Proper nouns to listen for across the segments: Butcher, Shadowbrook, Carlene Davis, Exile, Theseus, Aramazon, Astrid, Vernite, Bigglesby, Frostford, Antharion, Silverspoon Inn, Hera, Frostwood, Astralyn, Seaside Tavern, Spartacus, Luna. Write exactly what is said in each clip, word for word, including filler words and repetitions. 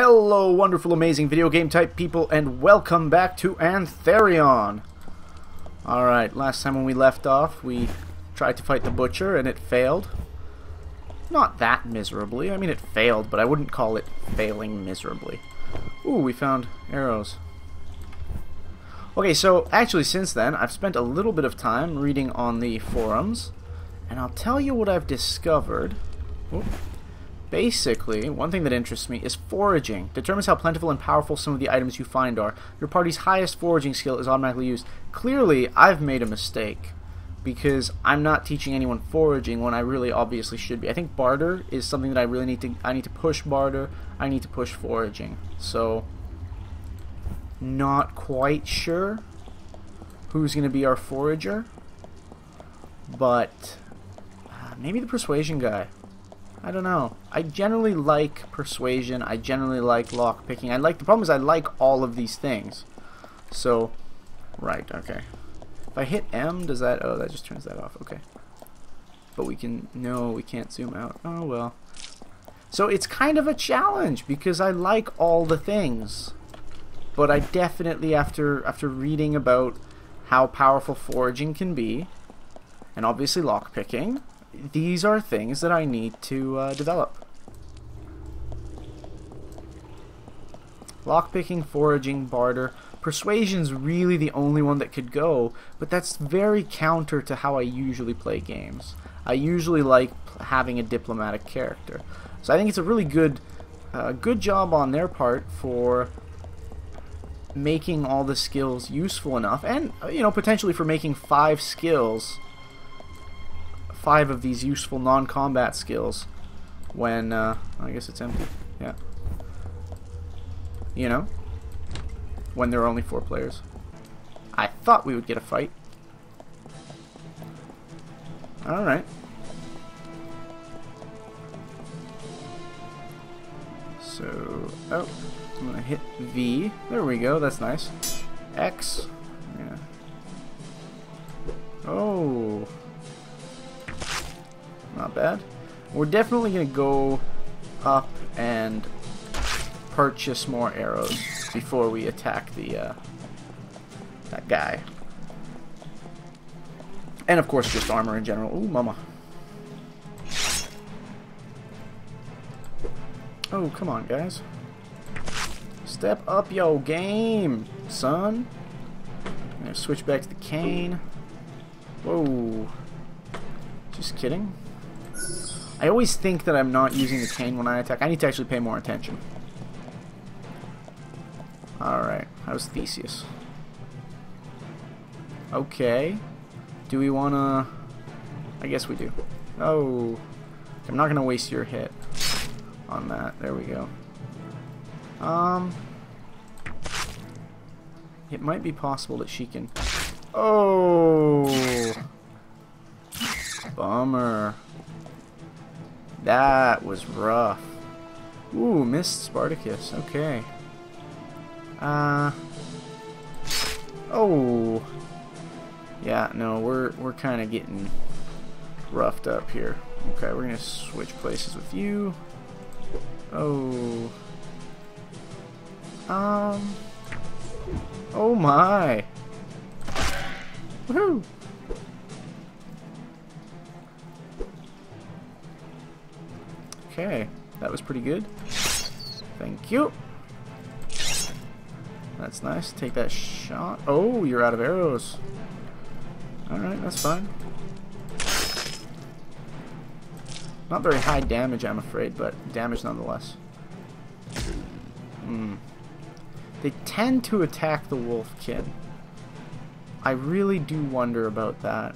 Hello wonderful amazing video game type people, and welcome back to Antharion. Alright, last time when we left off we tried to fight the Butcher and it failed. Not that miserably, I mean it failed, but I wouldn't call it failing miserably. Ooh, we found arrows. Okay, so actually since then I've spent a little bit of time reading on the forums, and I'll tell you what I've discovered. Ooh. Basically, one thing that interests me is foraging. Determines how plentiful and powerful some of the items you find are. Your party's highest foraging skill is automatically used. Clearly, I've made a mistake because I'm not teaching anyone foraging when I really obviously should be. I think barter is something that I really need to, I need to push barter. I need to push foraging. So, not quite sure who's going to be our forager, but uh, maybe the persuasion guy. I don't know. I generally like persuasion. I generally like lockpicking. I like the problem is I like all of these things. So, right, okay. If I hit M, does that? Oh, that just turns that off. Okay. But we can. No, we can't zoom out. Oh well. So it's kind of a challenge because I like all the things, but I definitely after after reading about how powerful foraging can be, and obviously lockpicking. These are things that I need to uh, develop. Lockpicking, foraging, barter. Persuasion's really the only one that could go, but that's very counter to how I usually play games. I usually like having a diplomatic character. So I think it's a really good, uh, good job on their part for making all the skills useful enough, and you know potentially for making five skills five of these useful non-combat skills when uh, I guess it's empty, yeah, you know, when there are only four players. I thought we would get a fight. Alright, so oh, I'm gonna hit V, there we go, that's nice. X, yeah. Oh, not bad. We're definitely going to go up and purchase more arrows before we attack the uh, that guy. And of course just armor in general. Ooh, mama. Oh, come on, guys. Step up yo game, son. I'm going to switch back to the cane. Whoa. Just kidding. I always think that I'm not using the cane when I attack. I need to actually pay more attention. Alright, how's Theseus? Okay. Do we wanna... I guess we do. Oh. I'm not gonna waste your hit on that. There we go. Um. It might be possible that she can... Oh! Bummer. That was rough. Ooh, missed Spartacus. Okay. Uh. Oh. Yeah. No, we're we're kind of getting roughed up here. Okay, we're gonna switch places with you. Oh. Um. Oh my. Woohoo. Okay, that was pretty good. Thank you. That's nice. Take that shot. Oh, you're out of arrows. Alright, that's fine. Not very high damage, I'm afraid, but damage nonetheless. Hmm. They tend to attack the wolf kid. I really do wonder about that.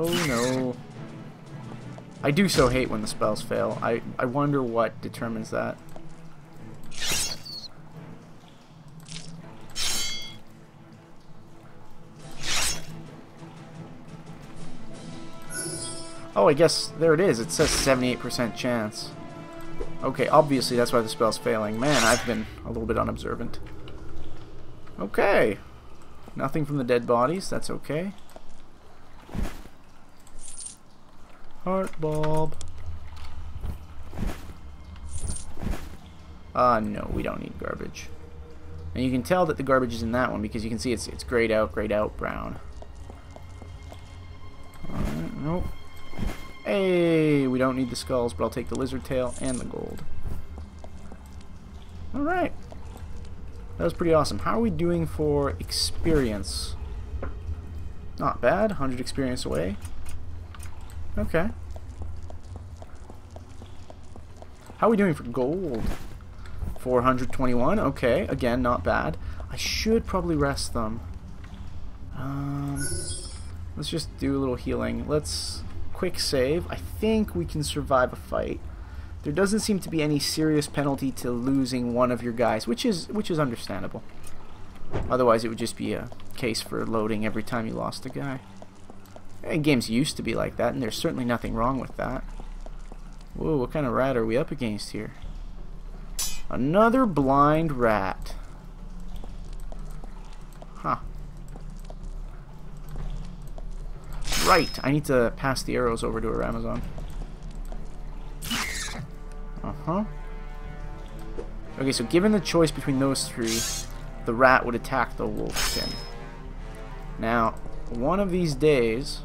Oh no. I do so hate when the spells fail. I, I wonder what determines that. Oh, I guess there it is. It says seventy-eight percent chance. Okay, obviously that's why the spell's failing. Man, I've been a little bit unobservant. Okay. Nothing from the dead bodies. That's okay. Heart bulb. Uh, no, we don't need garbage. And you can tell that the garbage is in that one because you can see it's it's grayed out, grayed out brown. Alright, nope. Hey, we don't need the skulls, but I'll take the lizard tail and the gold. Alright. That was pretty awesome. How are we doing for experience? Not bad. one hundred experience away. Okay. How are we doing for gold? four hundred twenty-one. Okay. Again, not bad. I should probably rest them. Um, let's just do a little healing. Let's quick save. I think we can survive a fight. There doesn't seem to be any serious penalty to losing one of your guys, which is which is understandable. Otherwise, it would just be a case for loading every time you lost a guy. And games used to be like that, and there's certainly nothing wrong with that. Whoa, what kind of rat are we up against here? Another blind rat. Huh. Right, I need to pass the arrows over to Aramazon. Uh-huh. Okay, so given the choice between those three, the rat would attack the wolfkin. Now, one of these days,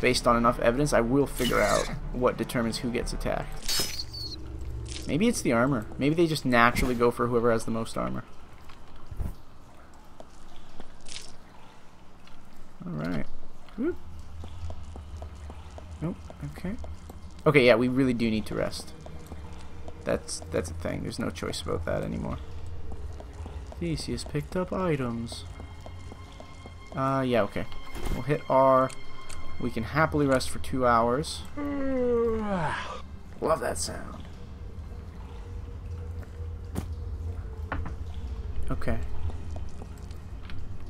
based on enough evidence, I will figure out what determines who gets attacked. Maybe it's the armor. Maybe they just naturally go for whoever has the most armor. Alright. Nope. Okay. Okay, yeah, we really do need to rest. That's that's a thing. There's no choice about that anymore. Theseus picked up items. Uh, yeah, okay. We'll hit R. We can happily rest for two hours. Love that sound. Okay.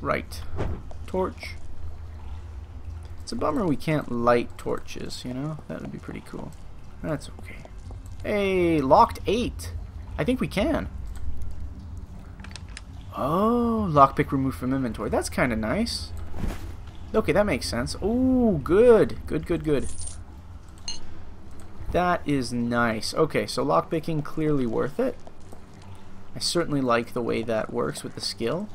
Right. Torch. It's a bummer we can't light torches, you know? That would be pretty cool. That's okay. Hey, locked eight. I think we can. Oh, lockpick removed from inventory. That's kind of nice. Okay, that makes sense. Oh, good. Good, good, good. That is nice. Okay, so lockpicking, clearly worth it. I certainly like the way that works with the skill.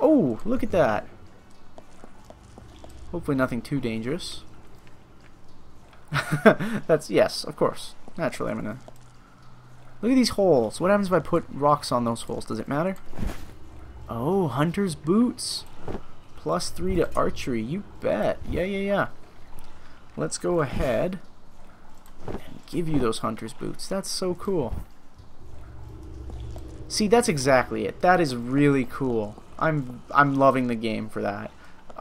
Oh, look at that. Hopefully nothing too dangerous. That's, yes, of course. Naturally, I'm gonna... Look at these holes. What happens if I put rocks on those holes? Does it matter? Oh, hunter's boots. Plus three to archery. You bet. Yeah, yeah, yeah. Let's go ahead and give you those hunter's boots. That's so cool. See, that's exactly it. That is really cool. I'm, I'm loving the game for that.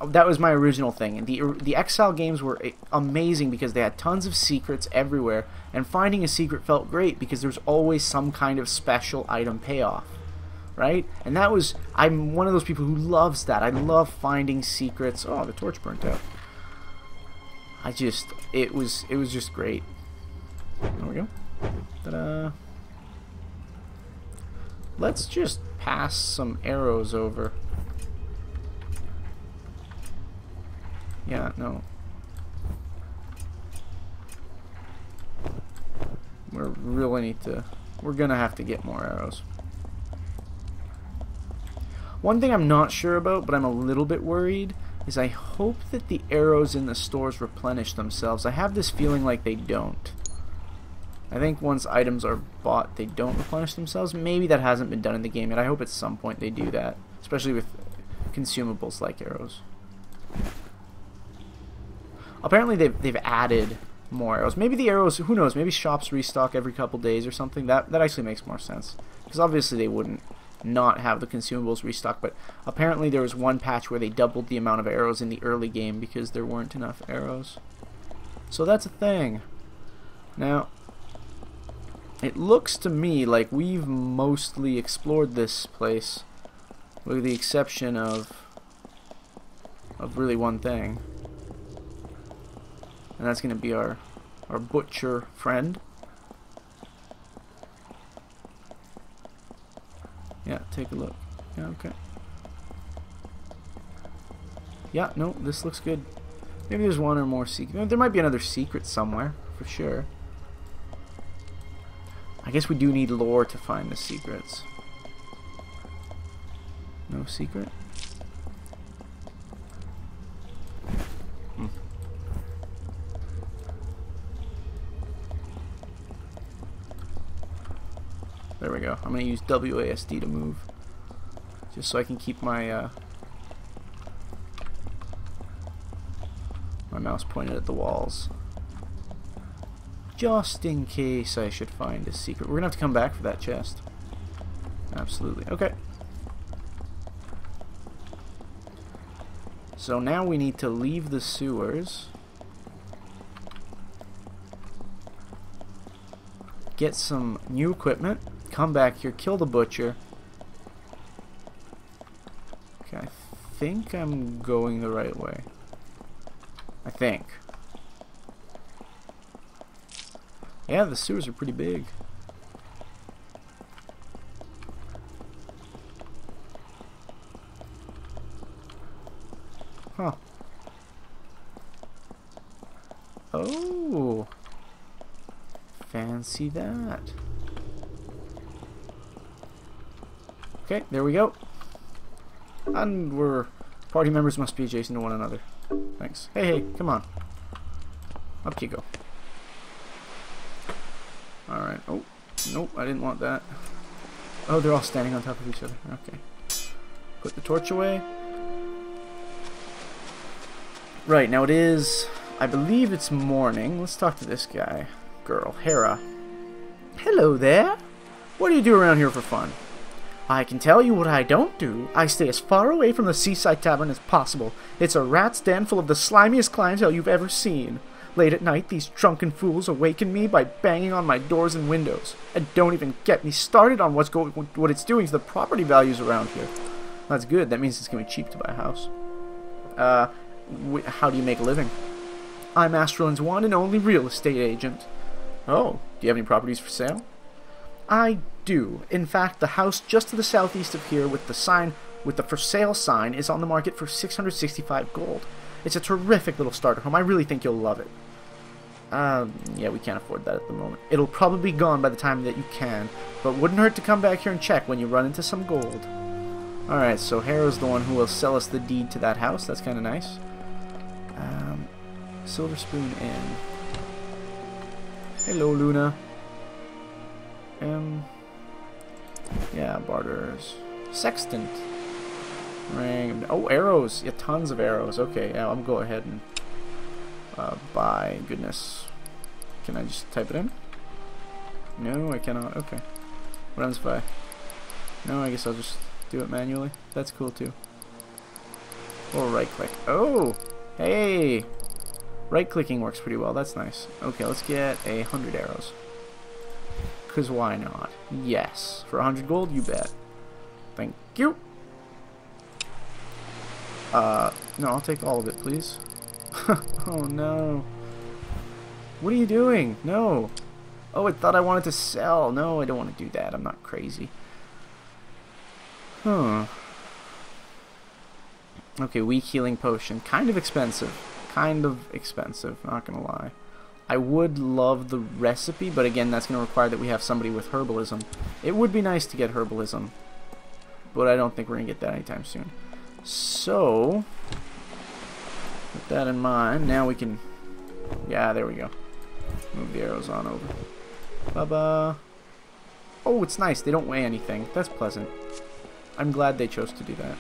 That was my original thing, and the the Exile games were amazing because they had tons of secrets everywhere, and finding a secret felt great because there's always some kind of special item payoff, right? And that was, I'm one of those people who loves that. I love finding secrets. Oh, the torch burnt out. I just, it was it was just great. There we go. Ta-da. Let's just pass some arrows over. Yeah, no. We're really need to... We're gonna have to get more arrows. One thing I'm not sure about, but I'm a little bit worried, is I hope that the arrows in the stores replenish themselves. I have this feeling like they don't. I think once items are bought, they don't replenish themselves. Maybe that hasn't been done in the game yet. I hope at some point they do that, especially with consumables like arrows. Apparently they've, they've added more arrows. Maybe the arrows, who knows, maybe shops restock every couple days or something. That that actually makes more sense. Because obviously they wouldn't not have the consumables restock, but apparently there was one patch where they doubled the amount of arrows in the early game because there weren't enough arrows. So that's a thing. Now, it looks to me like we've mostly explored this place with the exception of, of really one thing. And that's going to be our, our butcher friend. Yeah, take a look. Yeah, okay. Yeah, no, this looks good. Maybe there's one or more secret. There might be another secret somewhere, for sure. I guess we do need lore to find the secrets. No secret? Hmm. There we go. I'm going to use W A S D to move. Just so I can keep my uh, my mouse pointed at the walls. Just in case I should find a secret. We're going to have to come back for that chest. Absolutely. Okay. So now we need to leave the sewers. Get some new equipment. Come back here. Kill the butcher. Okay, I think I'm going the right way. I think. Yeah, the sewers are pretty big. Huh. Oh. Fancy that. Okay, there we go. And we're... Party members must be adjacent to one another. Thanks. Hey, hey, come on. Up you go. Alright. Oh, nope, I didn't want that. Oh, they're all standing on top of each other. Okay. Put the torch away. Right, now it is... I believe it's morning. Let's talk to this guy. Girl, Hera. Hello there. What do you do around here for fun? I can tell you what I don't do. I stay as far away from the Seaside Tavern as possible. It's a rat's den full of the slimiest clientele you've ever seen. Late at night, these drunken fools awaken me by banging on my doors and windows. And don't even get me started on what's going, what it's doing to the property values around here. That's good. That means it's going to be cheap to buy a house. Uh, wh how do you make a living? I'm Astralyn's one and only real estate agent. Oh, do you have any properties for sale? I do. In fact, the house just to the southeast of here with the sign, with the for sale sign, is on the market for six hundred sixty-five gold. It's a terrific little starter home. I really think you'll love it. Um, yeah, we can't afford that at the moment. It'll probably be gone by the time that you can, but wouldn't hurt to come back here and check when you run into some gold. Alright, so Hera's the one who will sell us the deed to that house. That's kind of nice. Um, Silverspoon Inn. Hello, Luna. Um, yeah, barters. Sextant. Ring. Oh, arrows. Yeah, tons of arrows. Okay, yeah, I'm going to go ahead and uh, buy. Goodness. Can I just type it in? No, I cannot. Okay. What happens if I... No, I guess I'll just do it manually. That's cool, too. Or right-click. Oh! Hey! Right-clicking works pretty well. That's nice. Okay, let's get a hundred arrows. Because why not? Yes. For a hundred gold, you bet. Thank you. Uh, no, I'll take all of it, please. Oh, no. What are you doing? No. Oh, I thought I wanted to sell. No, I don't want to do that. I'm not crazy. Huh. Okay, weak healing potion. Kind of expensive. Kind of expensive, not gonna lie. I would love the recipe, but again, that's gonna require that we have somebody with herbalism. It would be nice to get herbalism, but I don't think we're gonna get that anytime soon. So, with that in mind, now we can... Yeah, there we go. Move the arrows on over. Ba-ba. Oh, it's nice. They don't weigh anything. That's pleasant. I'm glad they chose to do that.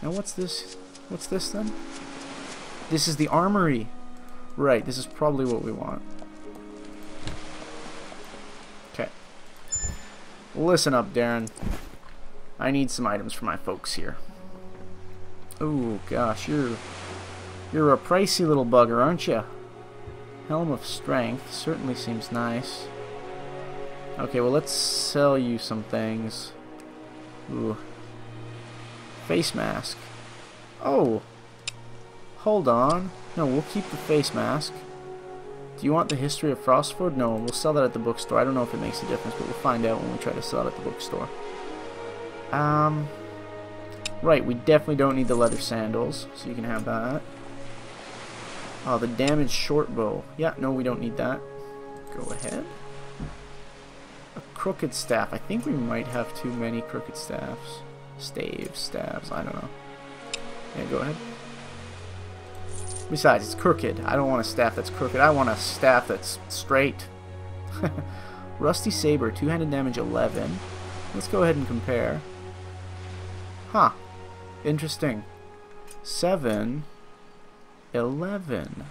Now, what's this? What's this, then? This is the armory. Right, this is probably what we want. Okay. Listen up, Darren. I need some items for my folks here. Oh gosh, you're you're a pricey little bugger, aren't you? Helm of Strength certainly seems nice. Okay, well let's sell you some things. Ooh, face mask. Oh, hold on. No, we'll keep the face mask. Do you want the history of Frostford? No, we'll sell that at the bookstore. I don't know if it makes a difference, but we'll find out when we try to sell it at the bookstore. Um, Right, we definitely don't need the leather sandals, so you can have that. Oh, the damaged short bow. Yeah, no, we don't need that. Go ahead. A crooked staff. I think we might have too many crooked staffs. Staves, staves, I don't know. Yeah, go ahead. Besides, it's crooked. I don't want a staff that's crooked. I want a staff that's straight. Rusty saber, two-handed damage eleven. Let's go ahead and compare. Huh. Interesting. seven, eleven.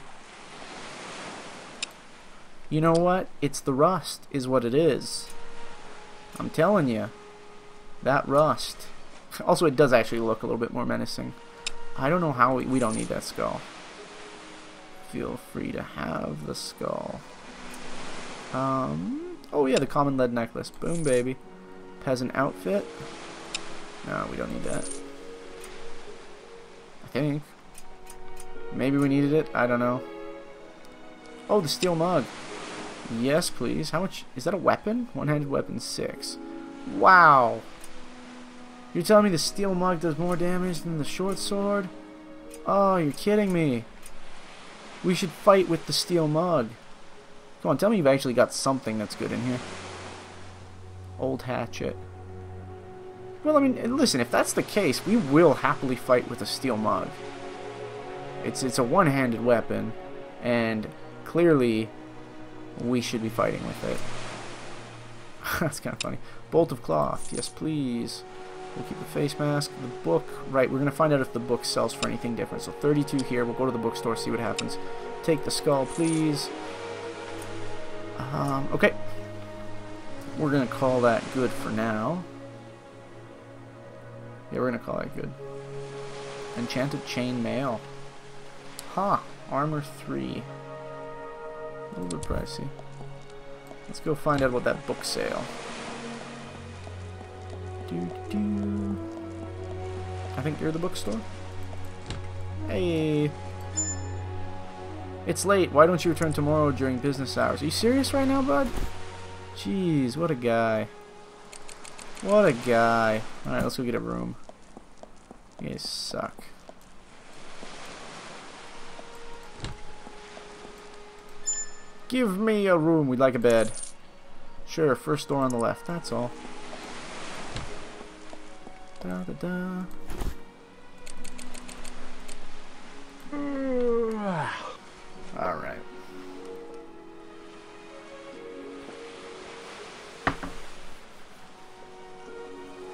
You know what? It's the rust is what it is. I'm telling you. That rust. Also, it does actually look a little bit more menacing. I don't know how we, we don't need that skull. Feel free to have the skull. Um, oh yeah, the common lead necklace. Boom, baby. Peasant outfit. No, we don't need that. I think. Maybe we needed it. I don't know. Oh, the steel mug. Yes, please. How much? Is that a weapon? One-handed weapon six. Wow. You're telling me the steel mug does more damage than the short sword? Oh, you're kidding me. We should fight with the steel mug. Come on, tell me you've actually got something that's good in here. Old hatchet. Well, I mean, listen, if that's the case, we will happily fight with a steel mug. It's, it's a one-handed weapon, and clearly we should be fighting with it. That's kind of funny. Bolt of cloth. Yes, please. We'll keep the face mask. The book. Right, we're going to find out if the book sells for anything different. So thirty-two here. We'll go to the bookstore, see what happens. Take the skull, please. Um, okay. We're going to call that good for now. Yeah, we're going to call that good. Enchanted chain mail. Ha! Huh, armor three. A little bit pricey. Let's go find out about that book sale. Do, do. I think you're the bookstore. Hey. It's late. Why don't you return tomorrow during business hours? Are you serious right now, bud? Jeez, what a guy. What a guy. Alright, let's go get a room. You guys suck. Give me a room. We'd like a bed. Sure, first door on the left. That's all. Da da da. All right. A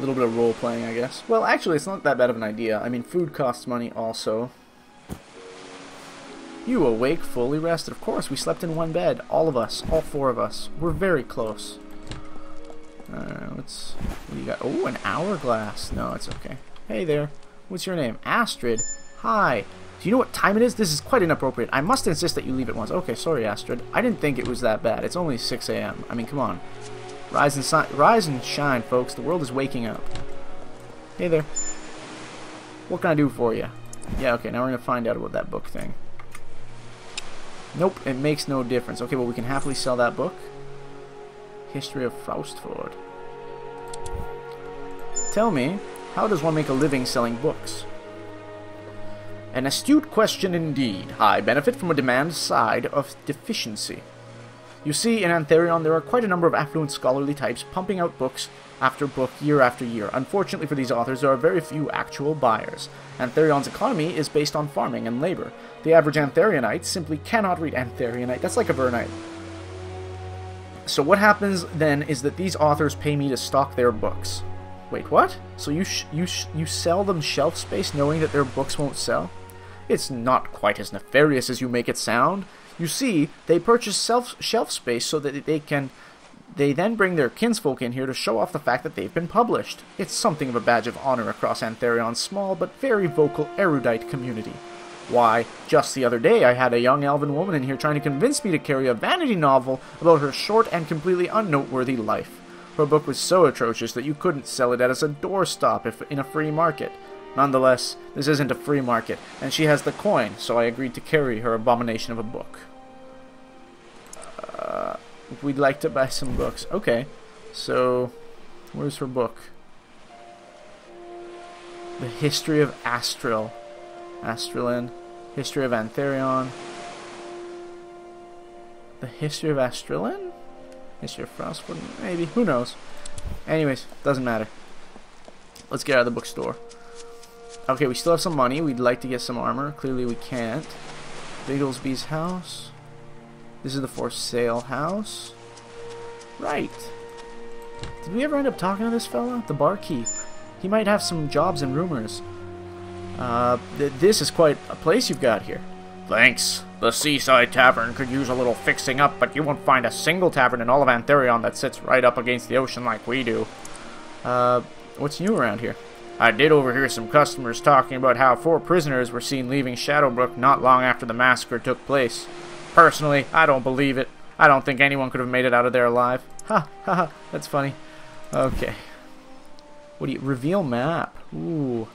little bit of role playing, I guess. Well, actually, it's not that bad of an idea. I mean, food costs money also. You awake, fully rested. Of course, we slept in one bed. All of us. All four of us. We're very close. Uh, what's, what do you got? Oh, an hourglass. No, it's okay. Hey there. What's your name? Astrid. Hi. Do you know what time it is? This is quite inappropriate. I must insist that you leave at once. Okay, sorry, Astrid. I didn't think it was that bad. It's only six A M I mean, come on. Rise and, si rise and shine, folks. The world is waking up. Hey there. What can I do for you? Yeah, okay, now we're going to find out about that book thing. Nope, it makes no difference. Okay, well, we can happily sell that book. History of Frostford. Tell me, how does one make a living selling books? An astute question indeed. I benefit from a demand side of deficiency. You see, in Antharion, there are quite a number of affluent scholarly types pumping out books after book year after year. Unfortunately for these authors, there are very few actual buyers. Antharion's economy is based on farming and labor. The average Antharionite simply cannot read Antharionite. That's like a Vernite. So what happens then is that these authors pay me to stock their books. Wait, what? So you sh you sh you sell them shelf space knowing that their books won't sell? It's not quite as nefarious as you make it sound. You see, they purchase self shelf space so that they can... They then bring their kinsfolk in here to show off the fact that they've been published. It's something of a badge of honor across Antharion's small but very vocal erudite community. Why, just the other day I had a young elven woman in here trying to convince me to carry a vanity novel about her short and completely unnoteworthy life. Her book was so atrocious that you couldn't sell it as a doorstop if in a free market. Nonetheless, this isn't a free market, and she has the coin, so I agreed to carry her abomination of a book. Uh... We'd like to buy some books. Okay, so where's her book? The History of Astral, Astralyn, History of Antharion, The History of Astralyn, History of Frostwood, maybe, who knows. Anyways, doesn't matter. Let's get out of the bookstore. Okay, we still have some money. We'd like to get some armor. Clearly we can't. Bigglesby's house. This is the for sale house. Right. Did we ever end up talking to this fella? The barkeep. He might have some jobs and rumors. Uh, th this is quite a place you've got here. Thanks. The Seaside Tavern could use a little fixing up, but you won't find a single tavern in all of Antharion that sits right up against the ocean like we do. Uh, what's new around here? I did overhear some customers talking about how four prisoners were seen leaving Shadowbrook not long after the massacre took place. Personally, I don't believe it. I don't think anyone could have made it out of there alive. Ha, ha, ha, that's funny. Okay. What do you... Reveal map. Ooh.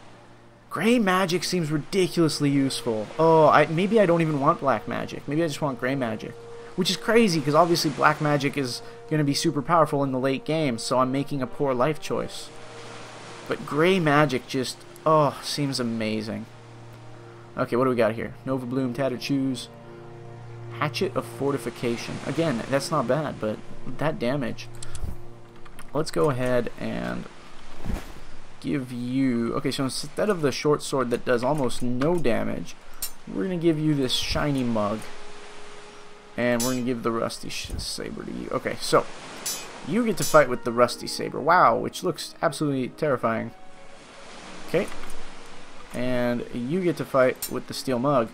Gray magic seems ridiculously useful. Oh, I, maybe I don't even want black magic. Maybe I just want gray magic. Which is crazy, because obviously black magic is going to be super powerful in the late game, so I'm making a poor life choice. But gray magic just, oh, seems amazing. Okay, what do we got here? Nova Bloom, Tattered Shoes, Hatchet of Fortification. Again, that's not bad, but that damage. Let's go ahead and give you... Okay, so instead of the short sword that does almost no damage, we're going to give you this shiny mug. And we're going to give the rusty saber to you. Okay, so... you get to fight with the rusty saber. Wow, which looks absolutely terrifying. Okay. And you get to fight with the steel mug,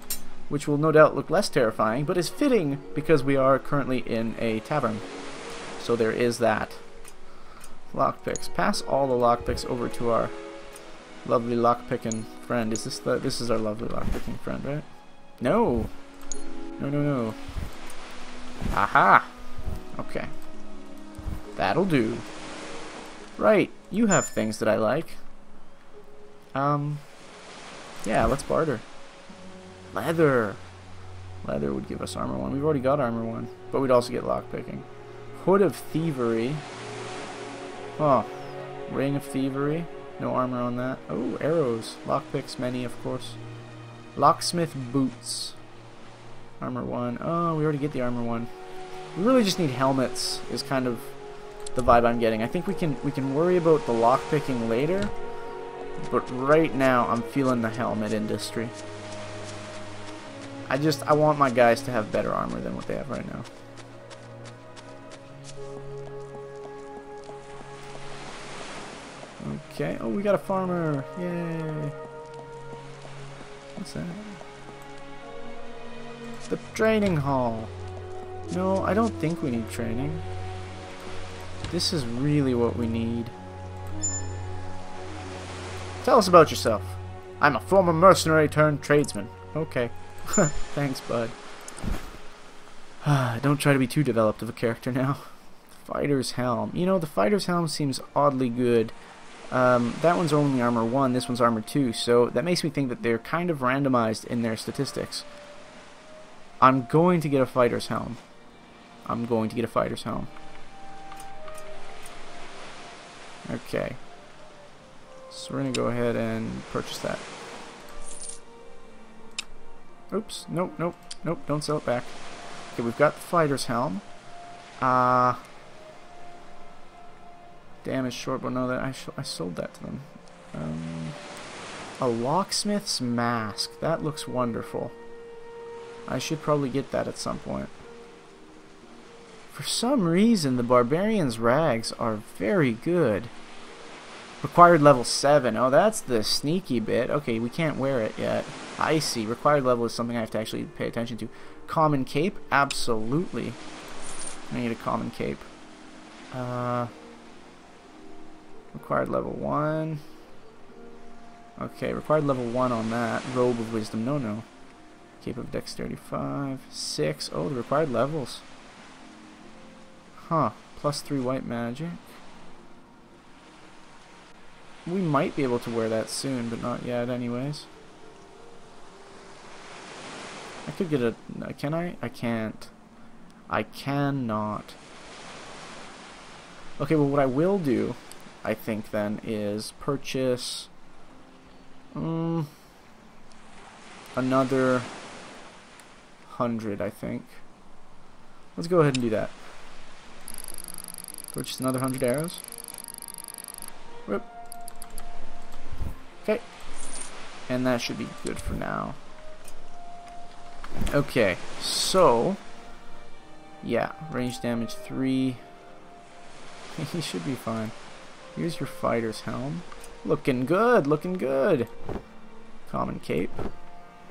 which will no doubt look less terrifying, but is fitting because we are currently in a tavern. So there is that. Lockpicks. Pass all the lockpicks over to our lovely lockpicking friend. Is this the... This is our lovely lockpicking friend, right? No. No, no, no. Aha. Okay. That'll do. Right, you have things that I like. Um, yeah, let's barter. Leather. Leather would give us armor one. We've already got armor one, but we'd also get lockpicking. Hood of Thievery. Oh, Ring of Thievery. No armor on that. Oh, arrows. Lockpicks, many, of course. Locksmith boots. Armor one. Oh, we already get the armor one. We really just need helmets, is kind of the vibe I'm getting. I think we can we can worry about the lockpicking later, but right now I'm feeling the helmet industry. I just I want my guys to have better armor than what they have right now. Okay. Oh, we got a farmer. Yay. What's that? The training hall. No, I don't think we need training. This is really what we need. Tell us about yourself. I'm a former mercenary turned tradesman. Okay. Thanks, bud. Don't try to be too developed of a character now. Fighter's Helm. You know, the Fighter's Helm seems oddly good. Um, that one's only armor one, this one's armor two, so that makes me think that they're kind of randomized in their statistics. I'm going to get a Fighter's Helm. I'm going to get a Fighter's Helm. Okay, so we're gonna go ahead and purchase that. Oops, nope, nope, nope, don't sell it back. Okay, we've got the Fighter's Helm. Uh, damage short, but no, that I, sh I sold that to them. Um, a Locksmith's Mask, that looks wonderful. I should probably get that at some point. For some reason, the Barbarian's Rags are very good. Required level seven. Oh, that's the sneaky bit. Okay, we can't wear it yet. I see. Required level is something I have to actually pay attention to. Common cape? Absolutely. I need a common cape. Uh, required level one. Okay, required level one on that. Robe of Wisdom. No, no. Cape of Dexterity five. six. Oh, the required levels. Huh, plus three white magic. We might be able to wear that soon, but not yet anyways. I could get a... Can I? I can't. I cannot. Okay, well what I will do, I think then, is purchase Mm, another hundred, I think. Let's go ahead and do that. Purchase another hundred arrows. Whoop. Okay. And that should be good for now. Okay, so... yeah, range damage three. He should be fine. Here's your fighter's helm. Looking good, looking good. Common cape.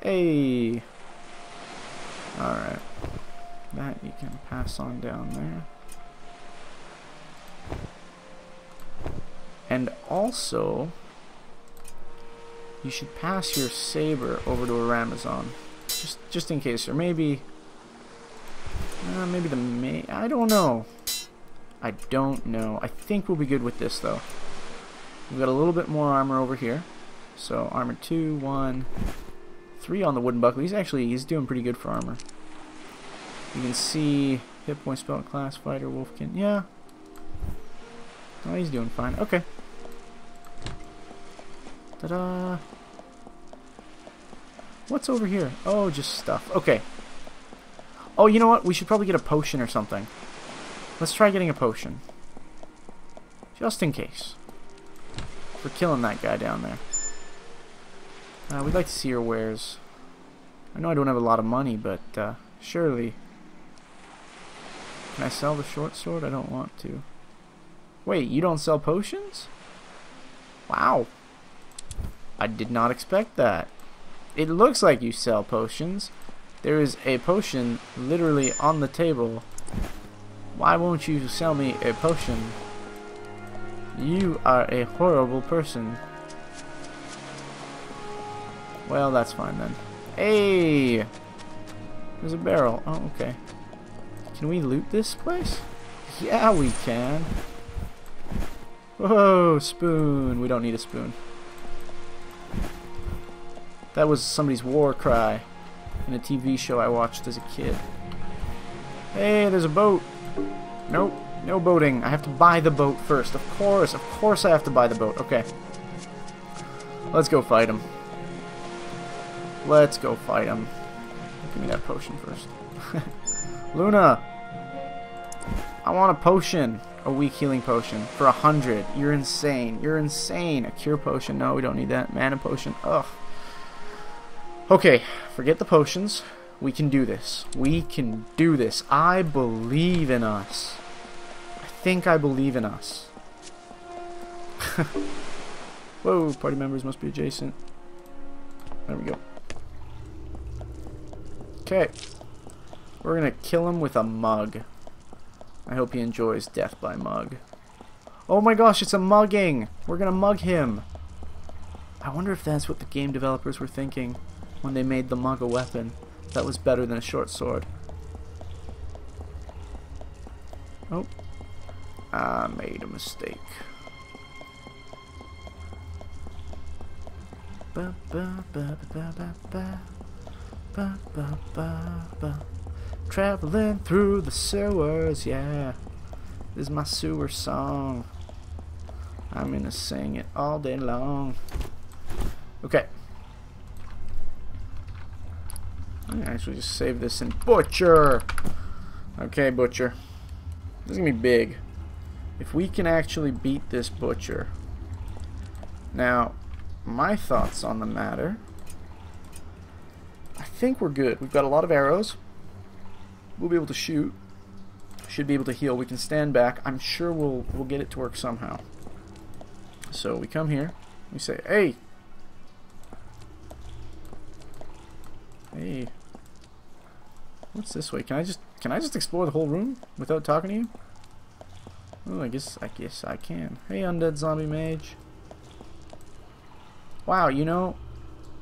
Hey. Alright. That you can pass on down there. And also, you should pass your saber over to Aramazon. Just just in case, or maybe uh, maybe the may I don't know. I don't know. I think we'll be good with this though. We've got a little bit more armor over here. So armor two, one, three on the wooden buckler. He's actually he's doing pretty good for armor. You can see hit point, spell class, fighter, wolfkin. Yeah. Oh, he's doing fine. Okay. Ta-da. What's over here? Oh, just stuff. Okay. Oh, you know what? We should probably get a potion or something. Let's try getting a potion. Just in case. We're killing that guy down there. Uh, we'd like to see her wares. I know I don't have a lot of money, but uh, surely... Can I sell the short sword? I don't want to. Wait, you don't sell potions? Wow. I did not expect that. It looks like you sell potions. There is a potion literally on the table. Why won't you sell me a potion? You are a horrible person. Well, that's fine then. Hey! There's a barrel. Oh, okay. Can we loot this place? Yeah, we can. Whoa, spoon. We don't need a spoon. That was somebody's war cry in a T V show I watched as a kid. Hey, there's a boat. Nope, no boating. I have to buy the boat first. Of course, of course I have to buy the boat. Okay. Let's go fight him. Let's go fight him. Give me that potion first. Luna! I want a potion. A weak healing potion for a hundred. You're insane. You're insane. A cure potion. No, we don't need that. Mana potion. Ugh. Okay, forget the potions. We can do this. We can do this. I believe in us. I think I believe in us. Whoa, party members must be adjacent. There we go. Okay. We're gonna kill him with a mug. I hope he enjoys death by mug. Oh my gosh, it's a mugging! We're gonna mug him! I wonder if that's what the game developers were thinking when they made the mug a weapon that was better than a short sword. Oh, I made a mistake. Ba ba ba ba ba ba ba ba ba ba. Traveling through the sewers, yeah. This is my sewer song. I'm gonna sing it all day long. Okay. I actually just save this in Butcher. Okay, Butcher. This is gonna be big. If we can actually beat this Butcher. Now, my thoughts on the matter. I think we're good. We've got a lot of arrows. We'll be able to shoot. Should be able to heal. We can stand back. I'm sure we'll we'll get it to work somehow. So we come here. We say, hey. Hey. What's this way? Can I just can I just explore the whole room without talking to you? Oh, I guess I guess I can. Hey, undead zombie mage. Wow, you know,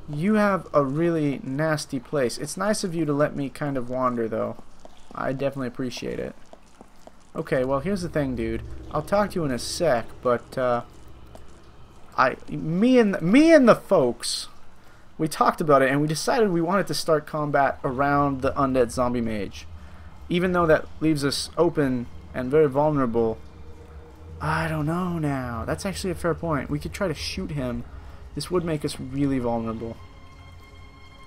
you have a really nasty place. It's nice of you to let me kind of wander though. I definitely appreciate it. Okay, well, here's the thing, dude. I'll talk to you in a sec, but uh, I, me and me and the folks, we talked about it and we decided we wanted to start combat around the undead zombie mage, even though that leaves us open and very vulnerable. I don't know now. That's actually a fair point. We could try to shoot him This would make us really vulnerable.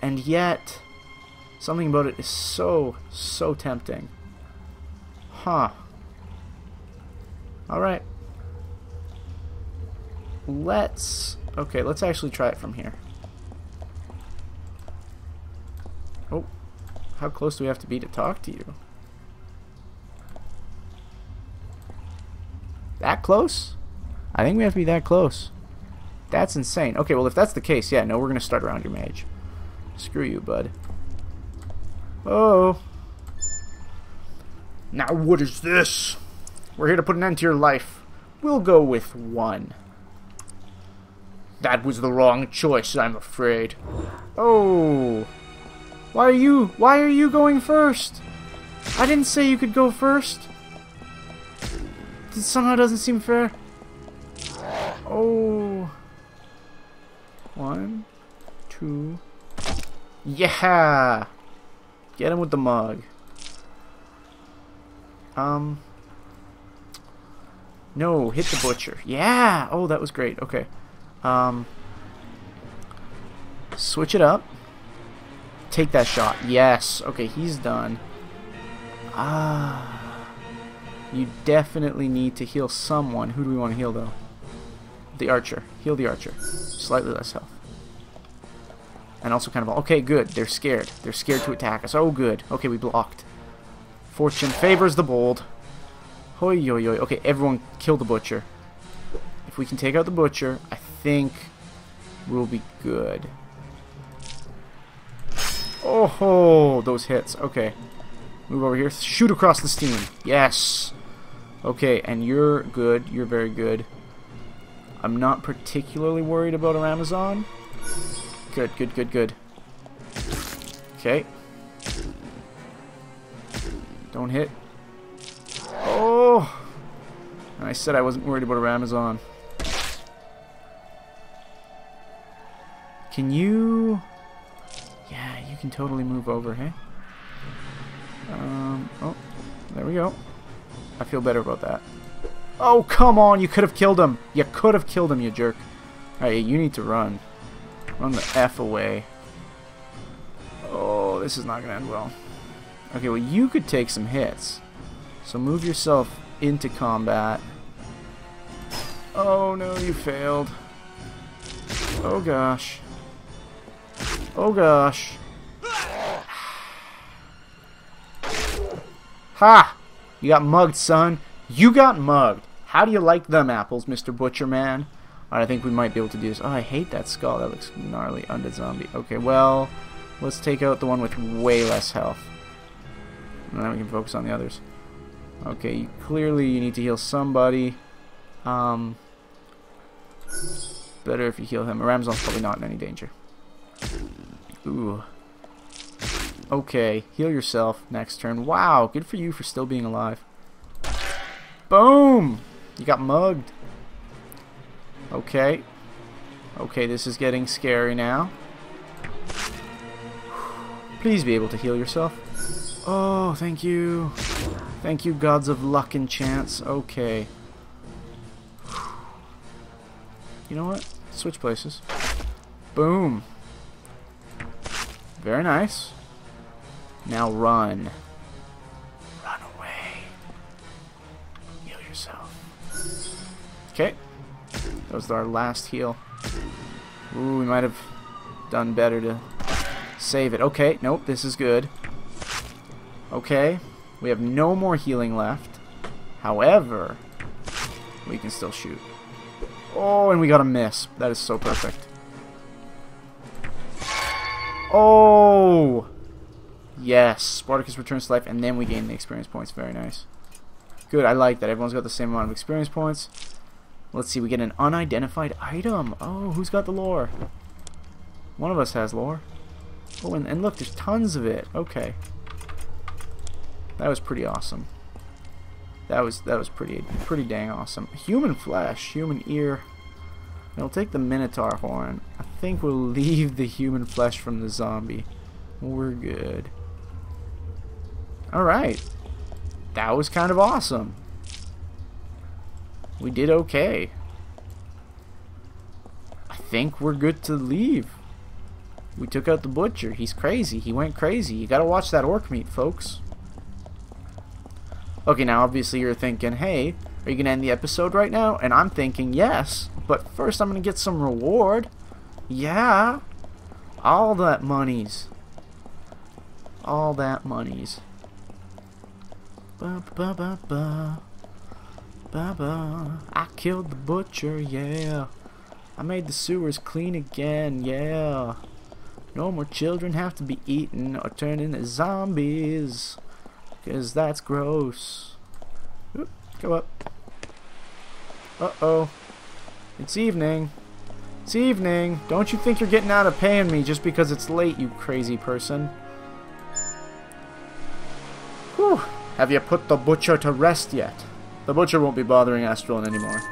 And yet, something about it is so, so tempting. Huh. Alright. Let's... Okay, let's actually try it from here. Oh. How close do we have to be to talk to you? That close? I think we have to be that close. That's insane. Okay, well, if that's the case, yeah, no, we're going to start around your mage. Screw you, bud. Oh. Now what is this? We're here to put an end to your life. We'll go with one. That was the wrong choice, I'm afraid. Oh. Why are you... Why are you going first? I didn't say you could go first. It somehow doesn't seem fair. Oh. One. Two. Yeah! Get him with the mug. Um. No, hit the butcher. Yeah! Oh, that was great. Okay. Um. Switch it up. Take that shot. Yes. Okay, he's done. Ah. You definitely need to heal someone. Who do we want to heal, though? The archer. Heal the archer. Slightly less health. And also kind of... Okay, good. They're scared. They're scared to attack us. Oh, good. Okay, we blocked. Fortune favors the bold. Hoi, hoi, hoi. Okay, everyone kill the butcher. If we can take out the butcher, I think we'll be good. Oh, ho, those hits. Okay. Move over here. Shoot across the steam. Yes. Okay, and you're good. You're very good. I'm not particularly worried about Aramazon. Good, good, good, good. Okay. Don't hit. Oh! And I said I wasn't worried about Aramazon. Can you... Yeah, you can totally move over, hey? Um, oh, there we go. I feel better about that. Oh, come on! You could have killed him! You could have killed him, you jerk. Alright, you need to run. Run the F away. Oh, this is not going to end well. Okay, well, you could take some hits. So move yourself into combat. Oh, no, you failed. Oh, gosh. Oh, gosh. Ha! You got mugged, son. You got mugged. How do you like them apples, Mister Butcher Man? Alright, I think we might be able to do this. Oh, I hate that skull. That looks gnarly. Undead zombie. Okay, well, let's take out the one with way less health. And then we can focus on the others. Okay, clearly you need to heal somebody. Um, better if you heal him. Aramazon's probably not in any danger. Ooh. Okay, heal yourself next turn. Wow, good for you for still being alive. Boom! You got mugged. Okay. Okay, this is getting scary now. Please be able to heal yourself. Oh, thank you. Thank you, gods of luck and chance. Okay. You know what? Switch places. Boom. Very nice. Now run. Run away. Heal yourself. Okay. That was our last heal. Ooh, we might have done better to save it. Okay, nope, this is good. Okay, we have no more healing left. However, we can still shoot. Oh, and we got a miss. That is so perfect. Oh! Yes, Spartacus returns to life, and then we gain the experience points. Very nice. Good, I like that. Everyone's got the same amount of experience points. Let's see, we get an unidentified item. Oh, who's got the lore? One of us has lore. Oh, and, and look, there's tons of it. Okay. That was pretty awesome. That was that was pretty pretty dang awesome. Human flesh, human ear. We'll take the Minotaur horn. I think we'll leave the human flesh from the zombie. We're good. Alright. That was kind of awesome. We did okay. I think we're good to leave. We took out the butcher. He's crazy. He went crazy. You gotta watch that orc meat, folks. Okay, now obviously you're thinking, hey, are you gonna end the episode right now? And I'm thinking, yes, but first I'm gonna get some reward. Yeah, all that monies. All that monies. Ba ba ba ba ba ba. I killed the butcher, yeah. I made the sewers clean again, yeah. No more children have to be eaten or turned into zombies, cause that's gross. Oop, go up. Uh oh, it's evening. It's evening. Don't you think you're getting out of paying me just because it's late, you crazy person? Whew. Have you put the butcher to rest yet? The butcher won't be bothering Astralyn anymore.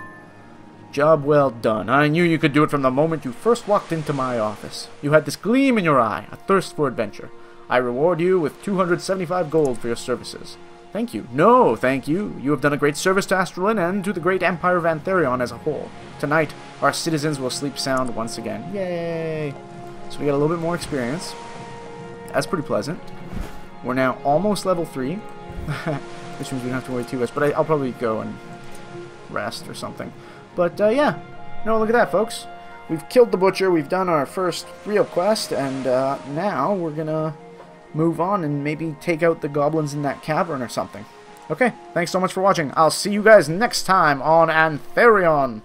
Job well done. I knew you could do it from the moment you first walked into my office. You had this gleam in your eye, a thirst for adventure. I reward you with two hundred seventy-five gold for your services. Thank you. No, thank you. You have done a great service to Astralyn and to the great Empire of Antharion as a whole. Tonight, our citizens will sleep sound once again. Yay! So we got a little bit more experience. That's pretty pleasant. We're now almost level three. Which means we don't have to worry too much, but I, I'll probably go and rest or something. But, uh, yeah. No, look at that, folks. We've killed the butcher. We've done our first real quest. And uh, now we're going to move on and maybe take out the goblins in that cavern or something. Okay. Thanks so much for watching. I'll see you guys next time on Antharion.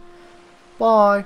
Bye.